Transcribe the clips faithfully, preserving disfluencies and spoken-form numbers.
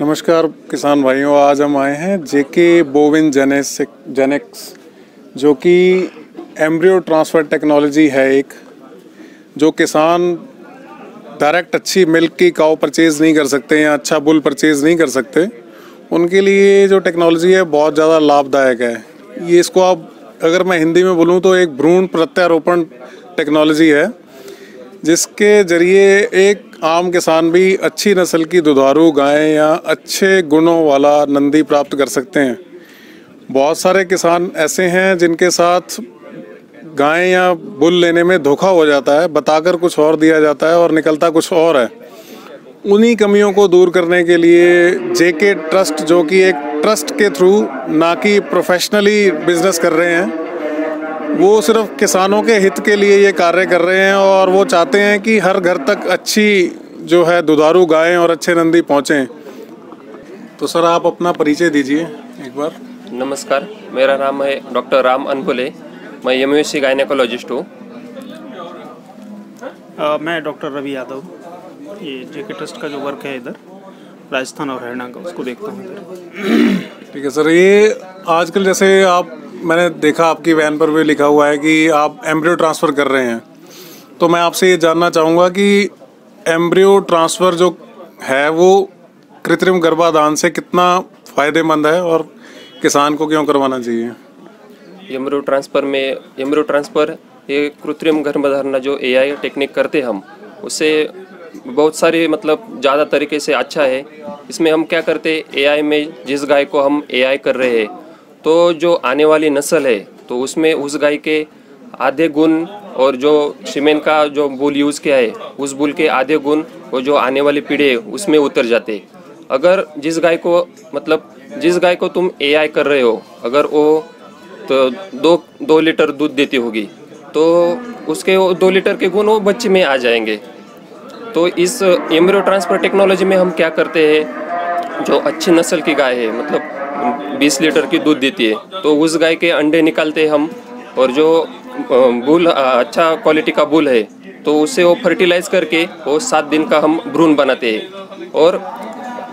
नमस्कार किसान भाइयों, आज हम आए हैं जेके बोविनजेनिक्स, जो कि एम्ब्रियो ट्रांसफ़र टेक्नोलॉजी है एक, जो किसान डायरेक्ट अच्छी मिल्क की काउ परचेज़ नहीं कर सकते या अच्छा बुल परचेज़ नहीं कर सकते, उनके लिए जो टेक्नोलॉजी है बहुत ज़्यादा लाभदायक है। ये इसको आप अगर मैं हिंदी में बोलूँ तो एक भ्रूण प्रत्यारोपण टेक्नोलॉजी है, जिसके ज़रिए एक आम किसान भी अच्छी नस्ल की दुधारू गायें या अच्छे गुणों वाला नंदी प्राप्त कर सकते हैं। बहुत सारे किसान ऐसे हैं जिनके साथ गाय या बुल लेने में धोखा हो जाता है, बताकर कुछ और दिया जाता है और निकलता कुछ और है। उन्हीं कमियों को दूर करने के लिए जेके ट्रस्ट, जो कि एक ट्रस्ट के थ्रू ना कि प्रोफेशनली बिजनेस कर रहे हैं, वो सिर्फ किसानों के हित के लिए ये कार्य कर रहे हैं और वो चाहते हैं कि हर घर तक अच्छी जो है दुधारू गायें और अच्छे नंदी पहुँचें। तो सर, आप अपना परिचय दीजिए एक बार। नमस्कार, मेरा नाम है डॉक्टर राम अंबुले, मैं एम यू सी गायनेकोलॉजिस्ट हूँ। मैं डॉक्टर रवि यादव, ये जेके ट्रस्ट का जो वर्क है इधर राजस्थान और हरियाणा का, उसको देखता हूँ। ठीक है सर, ये आजकल जैसे आप, मैंने देखा आपकी वैन पर भी लिखा हुआ है कि आप एम्ब्रियो ट्रांसफ़र कर रहे हैं, तो मैं आपसे ये जानना चाहूँगा कि एम्ब्रियो ट्रांसफ़र जो है वो कृत्रिम गर्भाधान से कितना फ़ायदेमंद है और किसान को क्यों करवाना चाहिए? एम्ब्रियो ट्रांसफ़र में एम्ब्रियो ट्रांसफ़र ये कृत्रिम गर्भाधारण जो एआई टेक्निक करते हम, उससे बहुत सारे मतलब ज़्यादा तरीके से अच्छा है। इसमें हम क्या करते, एआई में जिस गाय को हम एआई कर रहे हैं, तो जो आने वाली नस्ल है तो उसमें उस गाय के आधे गुण और जो सीमेन का जो बुल यूज़ किया है उस बुल के आधे गुण और जो आने वाली पीढ़ी है उसमें उतर जाते। अगर जिस गाय को मतलब जिस गाय को तुम एआई कर रहे हो, अगर वो तो दो दो लीटर दूध देती होगी तो उसके वो दो लीटर के गुण वो बच्चे में आ जाएंगे। तो इस एम्ब्रियो ट्रांसफ़र टेक्नोलॉजी में हम क्या करते हैं, जो अच्छी नस्ल की गाय है मतलब बीस लीटर की दूध देती है, तो उस गाय के अंडे निकालते हम, और जो बुल अच्छा क्वालिटी का बुल है तो उसे वो फर्टिलाइज करके वो सात दिन का हम भ्रूण बनाते हैं। और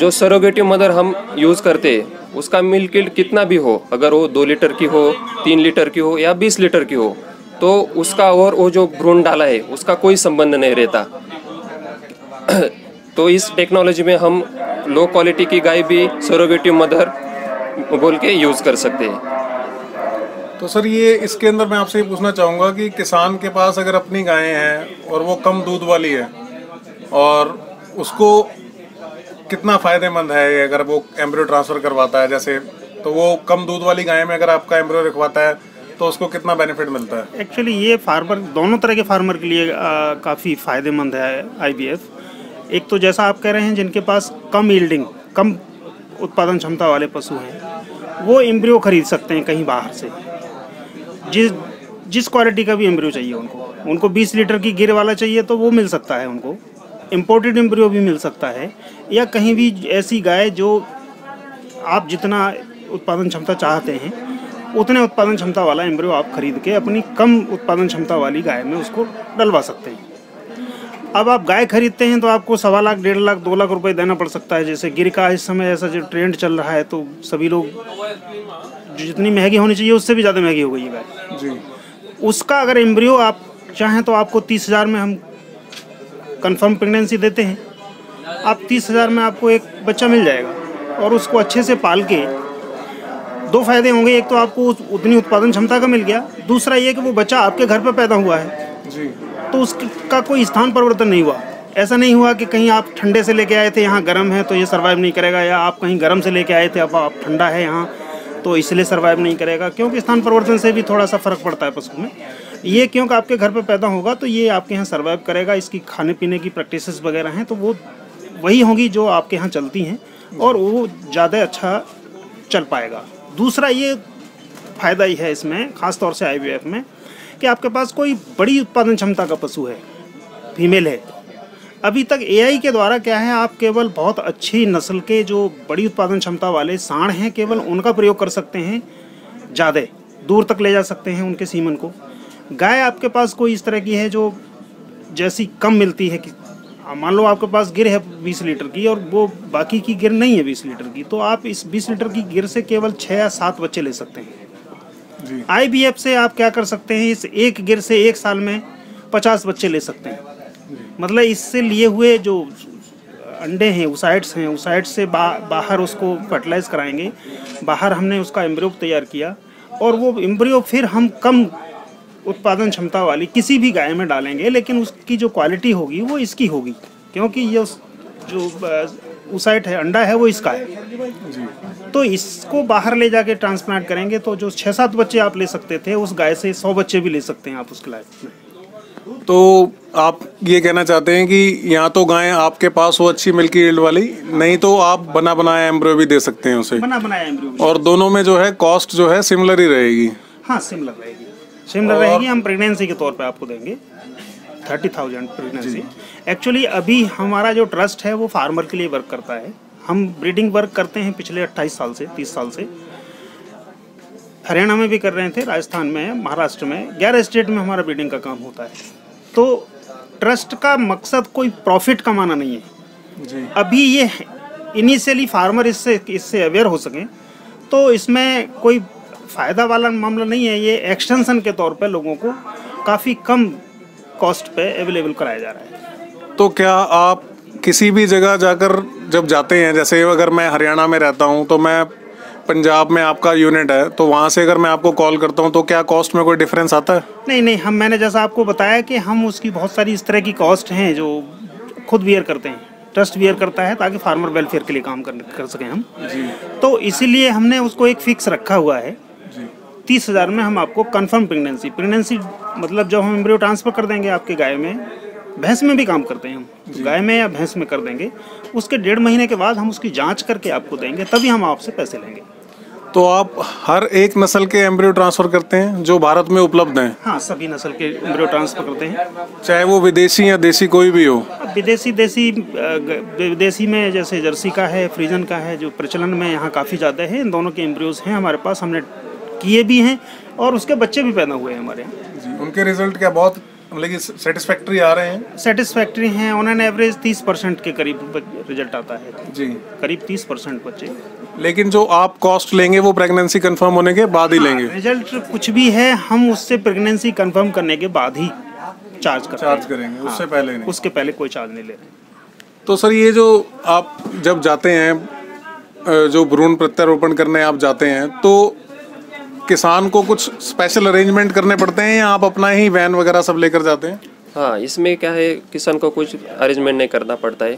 जो सरोगेटिव मदर हम यूज़ करते हैं, उसका मिल्क यील्ड कितना भी हो, अगर वो दो लीटर की हो, तीन लीटर की हो या बीस लीटर की हो, तो उसका और वो जो भ्रूण डाला है उसका कोई संबंध नहीं रहता। तो इस टेक्नोलॉजी में हम लो क्वालिटी की गाय भी सरोगेटिव मदर बोल के यूज़ कर सकते हैं। तो सर, ये इसके अंदर मैं आपसे ये पूछना चाहूँगा कि किसान के पास अगर अपनी गायें हैं और वो कम दूध वाली है, और उसको कितना फ़ायदेमंद है अगर वो एम्ब्रियो ट्रांसफ़र करवाता है जैसे, तो वो कम दूध वाली गाय में अगर आपका एम्ब्रियो रखवाता है तो उसको कितना बेनिफिट मिलता है? एक्चुअली ये फार्मर, दोनों तरह के फार्मर के लिए काफ़ी फ़ायदेमंद है आई बी एफ। एक तो जैसा आप कह रहे हैं, जिनके पास कम यील्डिंग, कम उत्पादन क्षमता वाले पशु हैं, वो एम्ब्रियो खरीद सकते हैं कहीं बाहर से, जिस जिस क्वालिटी का भी एम्ब्रियो चाहिए उनको। उनको बीस लीटर की गिर वाला चाहिए तो वो मिल सकता है, उनको इम्पोर्टेड एम्ब्रियो भी मिल सकता है, या कहीं भी ऐसी गाय जो आप जितना उत्पादन क्षमता चाहते हैं उतने उत्पादन क्षमता वाला एम्ब्रियो आप खरीद के अपनी कम उत्पादन क्षमता वाली गाय में उसको डलवा सकते हैं। अब आप गाय खरीदते हैं तो आपको सवा लाख, डेढ़ लाख, दो लाख रुपए देना पड़ सकता है। जैसे गिर का इस समय ऐसा जो ट्रेंड चल रहा है, तो सभी लोग जो जितनी महंगी होनी चाहिए उससे भी ज़्यादा महंगी हो गई है गाय जी। उसका अगर एम्ब्रियो आप चाहें तो आपको तीस हज़ार में हम कंफर्म प्रेगनेंसी देते हैं, आप तीस हज़ार में आपको एक बच्चा मिल जाएगा। और उसको अच्छे से पाल के दो फायदे होंगे, एक तो आपको उतनी उत्पादन क्षमता का मिल गया, दूसरा ये कि वो बच्चा आपके घर पर पैदा हुआ है जी, तो उसका कोई स्थान परिवर्तन नहीं हुआ। ऐसा नहीं हुआ कि कहीं आप ठंडे से लेके आए थे यहाँ गर्म है तो ये सर्वाइव नहीं करेगा, या आप कहीं गर्म से लेके आए थे अब आप ठंडा है यहाँ तो इसलिए सर्वाइव नहीं करेगा, क्योंकि स्थान परिवर्तन से भी थोड़ा सा फ़र्क पड़ता है पशु में। ये क्योंकि आपके घर पे पैदा होगा तो ये आपके यहाँ सर्वाइव करेगा, इसकी खाने पीने की प्रैक्टिस वगैरह हैं तो वो वही होंगी जो आपके यहाँ चलती हैं, और वो ज़्यादा अच्छा चल पाएगा। दूसरा ये फ़ायदा ही है इसमें, ख़ासतौर से आई वी एफ में, कि आपके पास कोई बड़ी उत्पादन क्षमता का पशु है, फीमेल है। अभी तक एआई के द्वारा क्या है, आप केवल बहुत अच्छी नस्ल के जो बड़ी उत्पादन क्षमता वाले सांड हैं, केवल उनका प्रयोग कर सकते हैं, ज़्यादा दूर तक ले जा सकते हैं उनके सीमन को। गाय आपके पास कोई इस तरह की है जो जैसी कम मिलती है कि मान लो आपके पास गिर है बीस लीटर की और वो बाकी की गिर नहीं है बीस लीटर की, तो आप इस बीस लीटर की गिर से केवल छः या सात बच्चे ले सकते हैं। आईबीएफ से आप क्या कर सकते हैं, इस एक गिर से एक साल में पचास बच्चे ले सकते हैं। मतलब इससे लिए हुए जो अंडे हैं ओसाइट्स हैं, ओसाइट्स से बा, बाहर उसको फर्टिलाइज कराएंगे। बाहर हमने उसका एम्ब्रियो तैयार किया और वो एम्ब्रियो फिर हम कम उत्पादन क्षमता वाली किसी भी गाय में डालेंगे, लेकिन उसकी जो क्वालिटी होगी वो इसकी होगी, क्योंकि ये जो ओसाइट है अंडा है वो इसका है। तो इसको बाहर ले जाके ट्रांसप्लांट करेंगे तो जो छः सात बच्चे आप ले सकते थे उस गाय से सौ बच्चे भी ले सकते हैं आप उसके लाइफ में। तो आप ये कहना चाहते हैं कि यहाँ तो गाय आपके पास हो अच्छी मिल्की यील्ड वाली, नहीं तो आप बना बनाया एम्ब्रियो भी दे सकते हैं उसे, बना बनाया एम्ब्रियो, और दोनों में जो है कॉस्ट जो है सिमिलर ही रहेगी। हाँ सिमिलर रहेगी, सिमिलर और... रहेगी। हम प्रेगनेंसी के तौर पे आपको देंगे थर्टी थाउजेंड प्रेगनेंसी। एक्चुअली अभी हमारा जो ट्रस्ट है वो फार्मर के लिए वर्क करता है। हम ब्रीडिंग वर्क करते हैं पिछले अट्ठाईस साल से, तीस साल से। हरियाणा में भी कर रहे थे, राजस्थान में, महाराष्ट्र में, ग्यारह स्टेट में हमारा ब्रीडिंग का काम होता है। तो ट्रस्ट का मकसद कोई प्रॉफिट कमाना नहीं है जी। अभी ये इनिशियली फार्मर इससे इससे अवेयर हो सकें तो इसमें कोई फ़ायदा वाला मामला नहीं है। ये एक्सटेंशन के तौर पे लोगों को काफ़ी कम कॉस्ट पे अवेलेबल कराया जा रहा है। तो क्या आप किसी भी जगह जाकर जब जाते हैं, जैसे अगर मैं हरियाणा में रहता हूँ तो मैं पंजाब में आपका यूनिट है, तो वहाँ से अगर मैं आपको कॉल करता हूँ तो क्या कॉस्ट में कोई डिफरेंस आता है? नहीं नहीं, हम मैंने जैसा आपको बताया कि हम उसकी बहुत सारी इस तरह की कॉस्ट हैं जो खुद बियर करते हैं, ट्रस्ट बियर करता है, ताकि फार्मर वेलफेयर के लिए काम कर, कर सकें हम जी। तो इसीलिए हमने उसको एक फिक्स रखा हुआ है तीस हज़ार में। हम आपको कन्फर्म प्रेगनेंसी प्रेगनेंसी मतलब जब हम एम्ब्रियो ट्रांसफ़र कर देंगे आपके गाय में, भैंस में भी काम करते हैं हम, गाय में या भैंस में कर देंगे, उसके डेढ़ महीने के बाद हम उसकी जाँच करके आपको देंगे, तभी हम आपसे पैसे लेंगे। तो आप हर एक नस्ल के एम्ब्रियो ट्रांसफ़र करते हैं जो भारत में उपलब्ध हैं? हाँ, सभी नस्ल के एम्ब्रियो ट्रांसफ़र करते हैं, चाहे वो विदेशी या देसी कोई भी हो। विदेशी देसी विदेशी में जैसे जर्सी का है, फ्रीजन का है, जो प्रचलन में यहाँ काफ़ी ज़्यादा है। इन दोनों के एम्ब्रियोज हैं हमारे पास, हमने किए भी हैं और उसके बच्चे भी पैदा हुए हैं हमारे यहाँ जी। उनके रिजल्ट क्या बहुत लेकिन सेटिस्फैक्ट्री आ रहे हैं? सेटिस्फैक्ट्री हैं। ऑन एन एवरेज तीस परसेंट के करीब रिजल्ट आता है जी, करीब तीस परसेंट बच्चे। लेकिन जो आप कॉस्ट लेंगे वो प्रेगनेंसी कंफर्म होने के बाद ही लेंगे? रिजल्ट कुछ भी है हम उससे प्रेगनेंसी कंफर्म करने के बाद ही चार्ज कर चार्ज करेंगे, उससे पहले नहीं, उसके पहले कोई चार्ज नहीं ले रहे। तो सर ये जो आप जब जाते हैं, जो भ्रूण प्रत्यारोपण करने आप जाते हैं, तो किसान को कुछ स्पेशल अरेंजमेंट करने पड़ते हैं या आप अपना ही वैन वगैरह सब लेकर जाते हैं? हाँ, इसमें क्या है, किसान को कुछ अरेंजमेंट नहीं करना पड़ता है।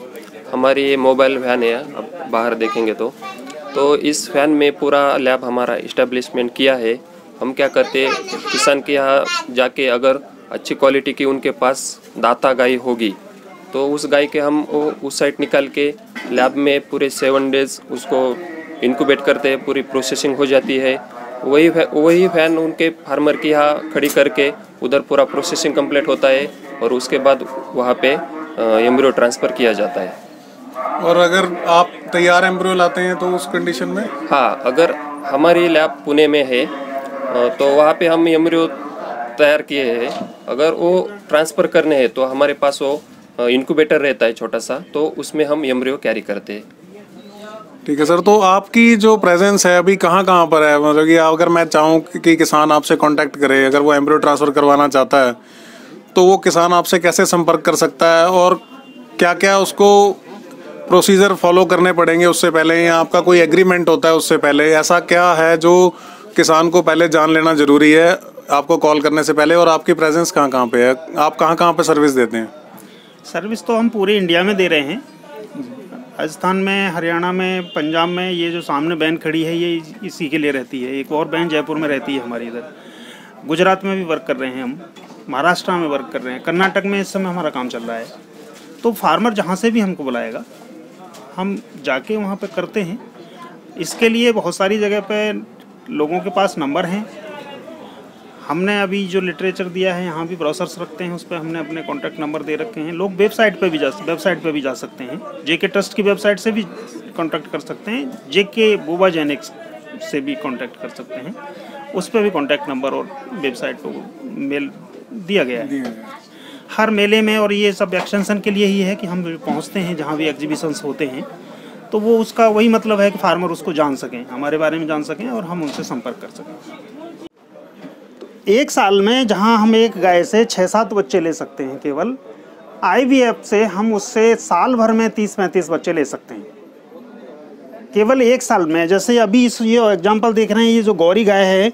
हमारी ये मोबाइल वैन है, आप बाहर देखेंगे तो तो इस वैन में पूरा लैब हमारा इस्टेब्लिशमेंट किया है। हम क्या करते हैं, किसान के यहाँ जाके अगर अच्छी क्वालिटी की उनके पास दाता गाय होगी तो उस गाय के हम उस साइड निकाल के लैब में पूरे सेवन डेज उसको इनक्यूबेट करते हैं, पूरी प्रोसेसिंग हो जाती है। वही वही फैन उनके फार्मर की यहाँ खड़ी करके उधर पूरा प्रोसेसिंग कंप्लीट होता है और उसके बाद वहाँ पे एम्ब्रियो ट्रांसफ़र किया जाता है। और अगर आप तैयार एम्ब्रियो लाते हैं तो उस कंडीशन में? हाँ, अगर हमारी लैब पुणे में है तो वहाँ पे हम एम्ब्रियो तैयार किए हैं, अगर वो ट्रांसफ़र करने हैं तो हमारे पास वो इनक्यूबेटर रहता है छोटा सा, तो उसमें हम एम्ब्रियो कैरी करते हैं। ठीक है सर, तो आपकी जो प्रेजेंस है अभी कहाँ कहाँ पर है? मतलब कि अगर मैं चाहूँ कि, कि किसान आपसे कांटेक्ट करे, अगर वो एम्ब्रियो ट्रांसफ़र करवाना चाहता है तो वो किसान आपसे कैसे संपर्क कर सकता है और क्या क्या उसको प्रोसीजर फॉलो करने पड़ेंगे उससे पहले, या आपका कोई एग्रीमेंट होता है उससे पहले? ऐसा क्या है जो किसान को पहले जान लेना ज़रूरी है आपको कॉल करने से पहले? और आपकी प्रेजेंस कहाँ कहाँ पर है, आप कहाँ कहाँ पर सर्विस देते हैं? सर्विस तो हम पूरे इंडिया में दे रहे हैं, राजस्थान में, हरियाणा में, पंजाब में। ये जो सामने वैन खड़ी है ये इसी के लिए रहती है। एक और वैन जयपुर में रहती है हमारी। इधर गुजरात में भी वर्क कर रहे हैं हम, महाराष्ट्र में वर्क कर रहे हैं, कर्नाटक में इस समय हमारा काम चल रहा है। तो फार्मर जहाँ से भी हमको बुलाएगा हम जाके वहाँ पे करते हैं। इसके लिए बहुत सारी जगह पे लोगों के पास नंबर हैं। हमने अभी जो लिटरेचर दिया है यहाँ भी ब्राउसर्स रखते हैं, उस पर हमने अपने कॉन्टैक्ट नंबर दे रखे हैं। लोग वेबसाइट पे भी जा वेबसाइट पे भी जा सकते हैं, जेके ट्रस्ट की वेबसाइट से भी कॉन्टैक्ट कर सकते हैं, जेके बोवाजेनिक्स से भी कॉन्टैक्ट कर सकते हैं, उस पर भी कॉन्टैक्ट नंबर और वेबसाइट पर मेल दिया गया है। हर मेले में और ये सब एक्सटेंशन के लिए ही है कि हम पहुंचते हैं जहां भी एग्जीबिशंस होते हैं, तो वो उसका वही मतलब है कि फार्मर उसको जान सकें, हमारे बारे में जान सकें और हम उनसे संपर्क कर सकें। एक साल में जहां हम एक गाय से छः सात बच्चे ले सकते हैं, केवल आईवीएफ से हम उससे साल भर में तीस पैंतीस बच्चे ले सकते हैं, केवल एक साल में। जैसे अभी इस ये एग्जांपल देख रहे हैं, ये जो गौरी गाय है,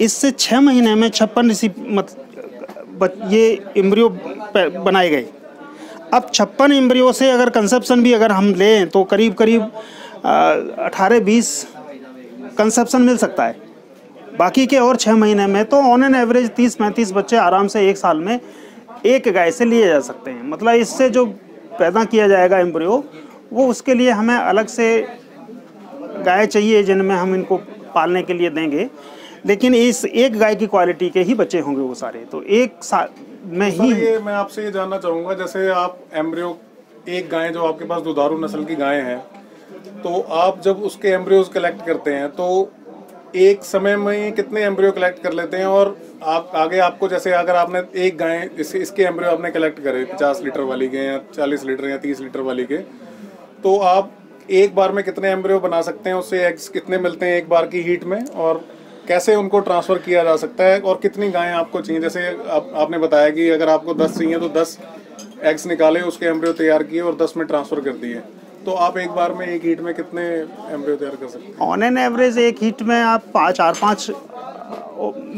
इससे छः महीने में छप्पन मत ये एम्ब्रियो बनाए गए। अब छप्पन एम्ब्रियो से अगर कंसेप्शन भी अगर हम लें तो करीब करीब अठारह बीस कंसेप्शन मिल सकता है, बाकी के और छः महीने में। तो ऑन एन एवरेज तीस पैंतीस बच्चे आराम से एक साल में एक गाय से लिए जा सकते हैं। मतलब इससे जो पैदा किया जाएगा एम्ब्रियो, वो उसके लिए हमें अलग से गाय चाहिए जिनमें हम इनको पालने के लिए देंगे, लेकिन इस एक गाय की क्वालिटी के ही बच्चे होंगे वो सारे, तो एक साल में ही। ये मैं आपसे ये जानना चाहूँगा, जैसे आप एम्ब्रियो एक गाय जो आपके पास दुधारू नस्ल की गाय है, तो आप जब उसके एम्ब्रियोज कलेक्ट करते हैं तो एक समय में कितने एम्ब्रियो कलेक्ट कर लेते हैं? और आप आगे आपको जैसे अगर आपने एक गाय इस, इसके एम्ब्रियो आपने कलेक्ट करे पचास लीटर वाली के या चालीस लीटर या तीस लीटर वाली के, तो आप एक बार में कितने एम्ब्रियो बना सकते हैं, उससे एग्स कितने मिलते हैं एक बार की हीट में, और कैसे उनको ट्रांसफ़र किया जा सकता है, और कितनी गायें आपको चाहिए? जैसे आप, आपने बताया कि अगर आपको दस चाहिए तो दस एग्स निकाले, उसके एम्ब्रियो तैयार किए और दस में ट्रांसफ़र कर दिए, तो आप एक बार में एक हीट में कितने एम्ब्रियो तैयार कर सकते हैं? ऑन एन एवरेज एक हीट में आप पाँच चार पाँच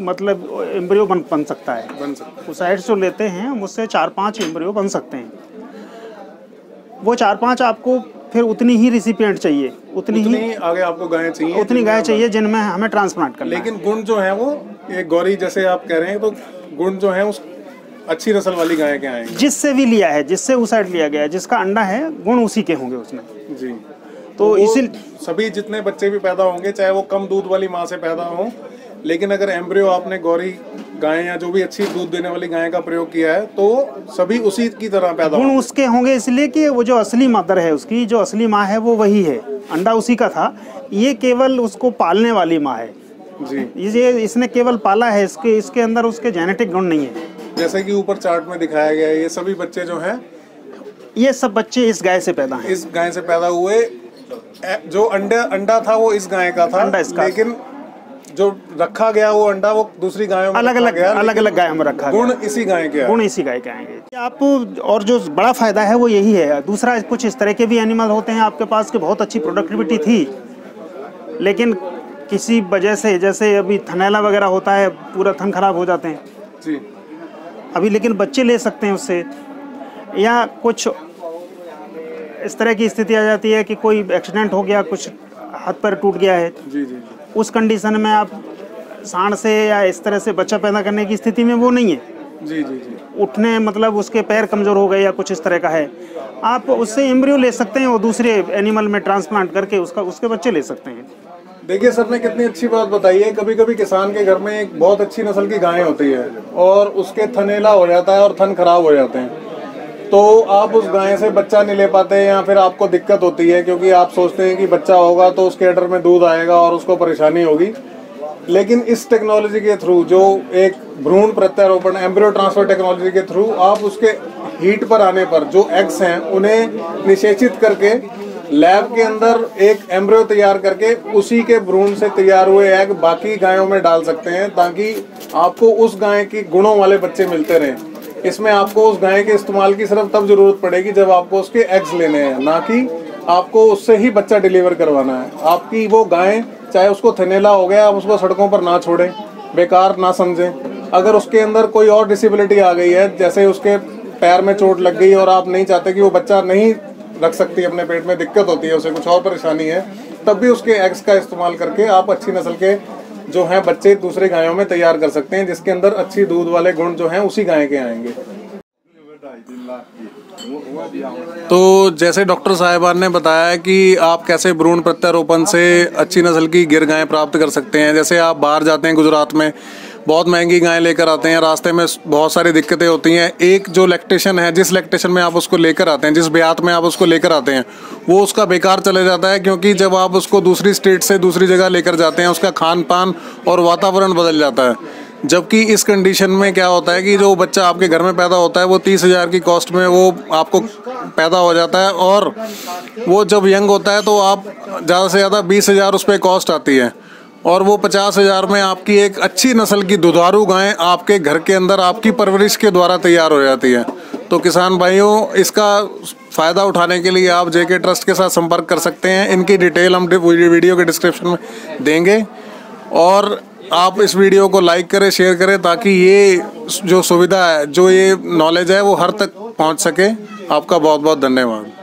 मतलब एम्ब्रियो बन बन सकता है बन सकता है उस साइड से लेते हैं हम, उससे चार पाँच एम्ब्रियो बन सकते हैं। वो चार पाँच आपको फिर उतनी ही रिसिपिएंट चाहिए, उतनी, उतनी ही आगे आपको गाय चाहिए, उतनी गाय चाहिए जिनमें हमें ट्रांसप्लांट करना है। लेकिन गुण जो है वो एक गौरी जैसे आप कह रहे हैं, तो गुण जो है उस अच्छी नस्ल वाली गाय के आएंगे, जिससे भी लिया है, जिससे उस साइड लिया गया है, जिसका अंडा है, गुण उसी के होंगे उसमें जी। तो इसी सभी जितने बच्चे भी पैदा होंगे, चाहे वो कम दूध वाली माँ से पैदा हो, लेकिन अगर एम्ब्रियो आपने गौरी गाय या जो भी अच्छी दूध देने वाली गाय का प्रयोग किया है, तो सभी उसी की तरह पैदा गुण उसके होंगे, इसलिए कि वो जो असली मदर है, उसकी जो असली माँ है वो वही है, अंडा उसी का था। ये केवल उसको पालने वाली माँ है जी, ये इसने केवल पाला है, इसके इसके अंदर उसके जेनेटिक गुण नहीं है। जैसे कि ऊपर चार्ट में दिखाया गया है, ये सभी बच्चे जो हैं, ये सब बच्चे इस गाय से पैदा हैं, इस गाय से पैदा हुए। जो अंडा अंडा था वो इस गाय का था, अंडा इसका, लेकिन जो रखा गया वो अंडा वो दूसरी गायों में अलग अलग अलग अलग गायों में रखा गया। गुण इसी गाय के गुण इसी गाय के आएंगे आप। और जो बड़ा फायदा है वो यही है। दूसरा, कुछ इस तरह के भी एनिमल होते हैं आपके पास कि बहुत अच्छी प्रोडक्टिविटी थी, लेकिन किसी वजह से, जैसे अभी थनैला वगैरह होता है, पूरा थन खराब हो जाते हैं जी अभी, लेकिन बच्चे ले सकते हैं उससे। या कुछ इस तरह की स्थिति आ जाती है कि कोई एक्सीडेंट हो गया, कुछ हाथ पैर टूट गया है जी जी, उस कंडीशन में आप सांड से या इस तरह से बच्चा पैदा करने की स्थिति में वो नहीं है जी जी जी। उठने मतलब उसके पैर कमज़ोर हो गए या कुछ इस तरह का है, आप उससे एम्ब्रियो ले सकते हैं और दूसरे एनिमल में ट्रांसप्लांट करके उसका उसके बच्चे ले सकते हैं। देखिए सर ने कितनी अच्छी बात बताई है। कभी कभी किसान के घर में एक बहुत अच्छी नस्ल की गाय होती है और उसके थनेला हो जाता है और थन खराब हो जाते हैं, तो आप उस गाय से बच्चा नहीं ले पाते या फिर आपको दिक्कत होती है, क्योंकि आप सोचते हैं कि बच्चा होगा तो उसके अडर में दूध आएगा और उसको परेशानी होगी। लेकिन इस टेक्नोलॉजी के थ्रू, जो एक भ्रूण प्रत्यारोपण एम्ब्रियो ट्रांसफर टेक्नोलॉजी के थ्रू, आप उसके हीट पर आने पर जो एग्स हैं उन्हें निषेचित करके लैब के अंदर एक एम्ब्रियो तैयार करके उसी के भ्रूण से तैयार हुए एग बाकी गायों में डाल सकते हैं, ताकि आपको उस गाय के गुणों वाले बच्चे मिलते रहें। इसमें आपको उस गाय के इस्तेमाल की सिर्फ तब जरूरत पड़ेगी जब आपको उसके एग्स लेने हैं, ना कि आपको उससे ही बच्चा डिलीवर करवाना है। आपकी वो गाय, चाहे उसको थनेला हो गया, आप उसको सड़कों पर ना छोड़ें, बेकार ना समझें। अगर उसके अंदर कोई और डिसेबिलिटी आ गई है, जैसे उसके पैर में चोट लग गई और आप नहीं चाहते कि वो बच्चा नहीं रख सकती अपने पेट में, दिक्कत होती है उसे, कुछ और परेशानी है, तब भी उसके एग्स का इस्तेमाल करके आप अच्छी नस्ल के जो हैं बच्चे दूसरे गायों में तैयार कर सकते हैं, जिसके अंदर अच्छी दूध वाले गुण जो हैं उसी गाय के आएंगे। तो जैसे डॉक्टर साहिबान ने बताया कि आप कैसे भ्रूण प्रत्यारोपण से अच्छी नस्ल की गिर गायें प्राप्त कर सकते हैं। जैसे आप बाहर जाते हैं, गुजरात में बहुत महंगी गायें लेकर आते हैं, रास्ते में बहुत सारी दिक्कतें होती हैं। एक जो लैक्टेशन है, जिस लैक्टेशन में आप उसको लेकर आते हैं, जिस ब्यात में आप उसको लेकर आते हैं, वो उसका बेकार चले जाता है, क्योंकि जब आप उसको दूसरी स्टेट से दूसरी जगह लेकर जाते हैं, उसका खान पान और वातावरण बदल जाता है। जबकि इस कंडीशन में क्या होता है कि जो बच्चा आपके घर में पैदा होता है वो तीस हज़ार की कॉस्ट में वो आपको पैदा हो जाता है, और वो जब यंग होता है तो आप ज़्यादा से ज़्यादा बीस हज़ार उस पर कॉस्ट आती है, और वो पचास हज़ार में आपकी एक अच्छी नस्ल की दुधारू गायें आपके घर के अंदर आपकी परवरिश के द्वारा तैयार हो जाती है। तो किसान भाइयों, इसका फ़ायदा उठाने के लिए आप जेके ट्रस्ट के साथ संपर्क कर सकते हैं। इनकी डिटेल हम वीडियो के डिस्क्रिप्शन में देंगे, और आप इस वीडियो को लाइक करें, शेयर करें, ताकि ये जो सुविधा है, जो ये नॉलेज है, वो हर तक पहुंच सके। आपका बहुत बहुत धन्यवाद।